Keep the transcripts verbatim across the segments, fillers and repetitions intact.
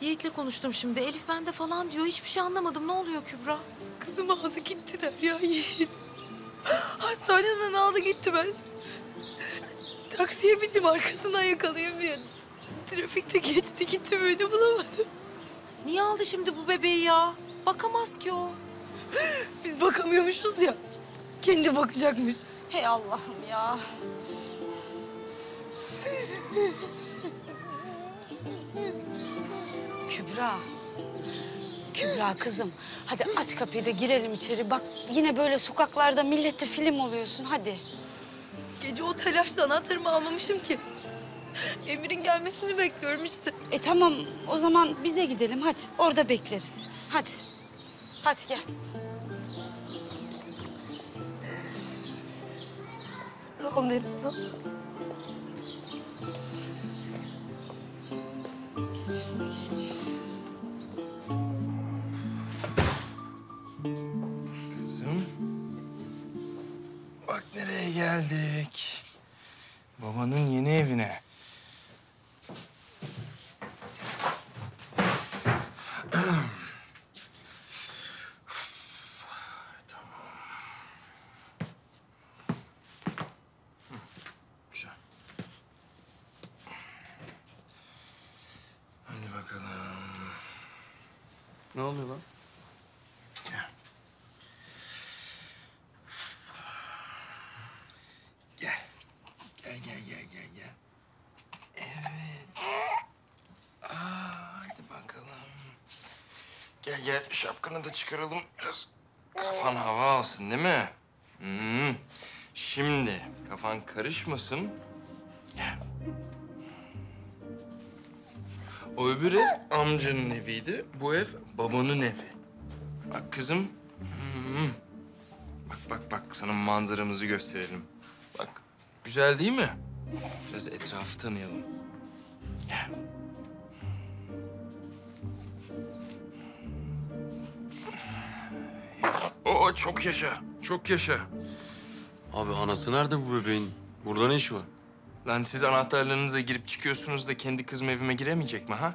Yiğit'le konuştum şimdi. Elif bende falan diyor. Hiçbir şey anlamadım. Ne oluyor Kübra? Kızımı aldı gitti der ya Yiğit. Hastaneden aldı gitti ben. Taksiye bindim arkasından yakalayamıyorum. Trafikte geçti gitti böyle bulamadım. Niye aldı şimdi bu bebeği ya? Bakamaz ki o. Biz bakamıyormuşuz ya. Kendi bakacakmış. Hey Allah'ım ya. Kübra. Kübra kızım. Hadi aç kapıyı da girelim içeri. Bak yine böyle sokaklarda millette film oluyorsun. Hadi. Gece o telaşla anahtarımı almamışım ki. Emir'in gelmesini bekliyorum işte. E tamam o zaman bize gidelim hadi. Orada bekleriz. Hadi. Hadi gel. Sağ ol Neriman abla. Kızım. Bak nereye geldik. Babanın yeni evine. Ne oluyor lan? Gel. Gel. Gel, gel, gel, gel, gel. Evet. Aa, hadi bakalım. Gel, gel. Şapkanı da çıkaralım. Biraz kafan hava alsın değil mi? Hmm. Şimdi kafan karışmasın. Gel. O öbür ev amcanın eviydi, bu ev babanın evi. Bak kızım, bak bak bak sana manzaramızı gösterelim. Bak, güzel değil mi? Biraz etrafı tanıyalım. Gel. Oo, çok yaşa, çok yaşa. Abi anası nerede bu bebeğin? Burada ne işi var? Lan siz anahtarlarınıza girip çıkıyorsunuz da kendi kızım evime giremeyecek mi ha?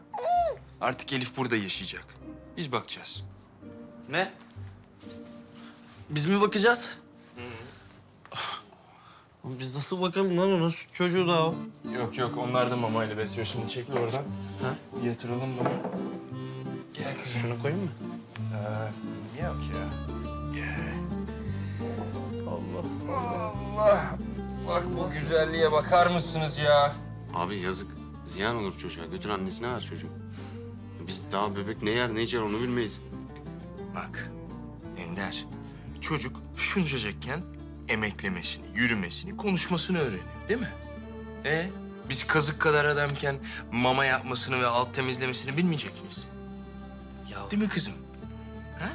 Artık Elif burada yaşayacak. Biz bakacağız. Ne? Biz mi bakacağız? Hı -hı. Biz nasıl bakalım lan ona? Süt çocuğu da o. Yok yok onlar da mamayla besliyor. Şimdi çekil oradan. Ha? Yatıralım bunu. Gel kızım. Şunu koyayım mı? Ee, yok ya. Gel. Allah. Allah. Bak bu güzelliğe bakar mısınız ya? Abi yazık. Ziyan olur çocuğa. Götür annesine ver çocuğu. Biz daha bebek ne yer ne içer onu bilmeyiz. Bak Ender, çocuk şuncacıkken emeklemesini, yürümesini, konuşmasını öğreniyor değil mi? E biz kazık kadar adamken mama yapmasını ve alt temizlemesini bilmeyecek miyiz? Ya... Değil mi kızım? Ha?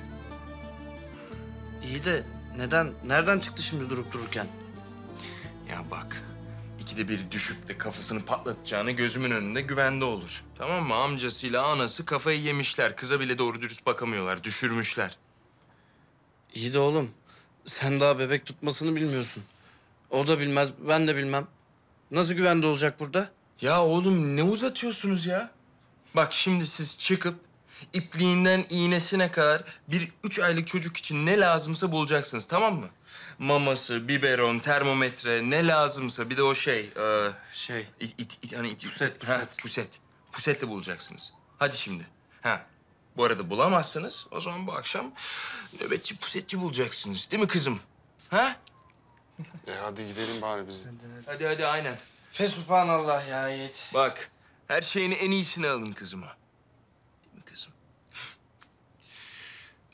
İyi de neden, nereden çıktı şimdi durup dururken? Ya bak, ikide bir düşüp de kafasını patlatacağını gözümün önünde güvende olur. Tamam mı? Amcasıyla anası kafayı yemişler. Kıza bile doğru dürüst bakamıyorlar, düşürmüşler. İyi de oğlum, sen daha bebek tutmasını bilmiyorsun. O da bilmez, ben de bilmem. Nasıl güvende olacak burada? Ya oğlum ne uzatıyorsunuz ya? Bak şimdi siz çıkıp ipliğinden iğnesine kadar bir üç aylık çocuk için ne lazımsa bulacaksınız, tamam mı? Maması, biberon, termometre, ne lazımsa bir de o şey... E, şey... It, it, it, hani it, puset, puset. Ha, puset. Pusetle bulacaksınız. Hadi şimdi. Ha. Bu arada bulamazsınız. O zaman bu akşam nöbetçi pusetçi bulacaksınız. Değil mi kızım? Ha? E hadi gidelim bari biz. Hadi hadi, hadi, hadi aynen. Fesubhanallah ya Yiğit. Bak, her şeyini en iyisini alın kızıma. Değil mi kızım?